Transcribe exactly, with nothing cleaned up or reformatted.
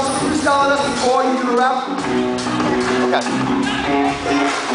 jump to the stars or you do the rap. Okay.